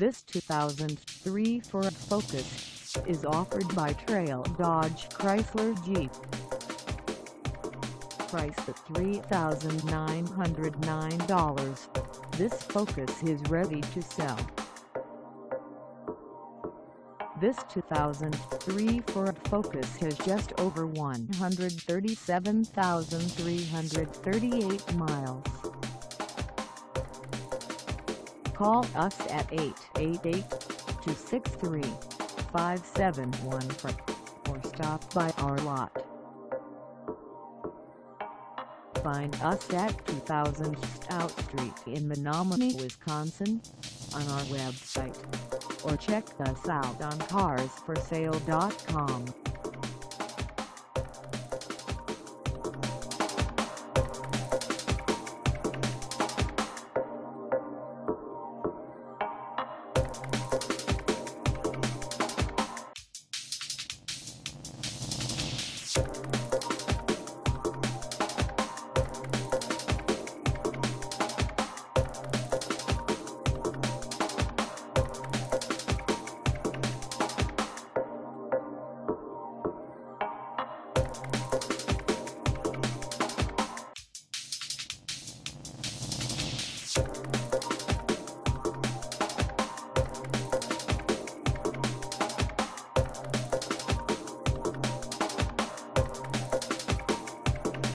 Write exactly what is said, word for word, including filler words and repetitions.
This two thousand three Ford Focus is offered by Trail Dodge Chrysler Jeep. Priced at three thousand nine hundred nine dollars, this Focus is ready to sell. This two thousand three Ford Focus has just over one hundred thirty-seven thousand three hundred thirty-eight miles. Call us at eight eight eight, two six three, five seven one four or stop by our lot. Find us at two thousand Stout Street in Menominee, Wisconsin, on our website, or check us out on cars for sale dot com.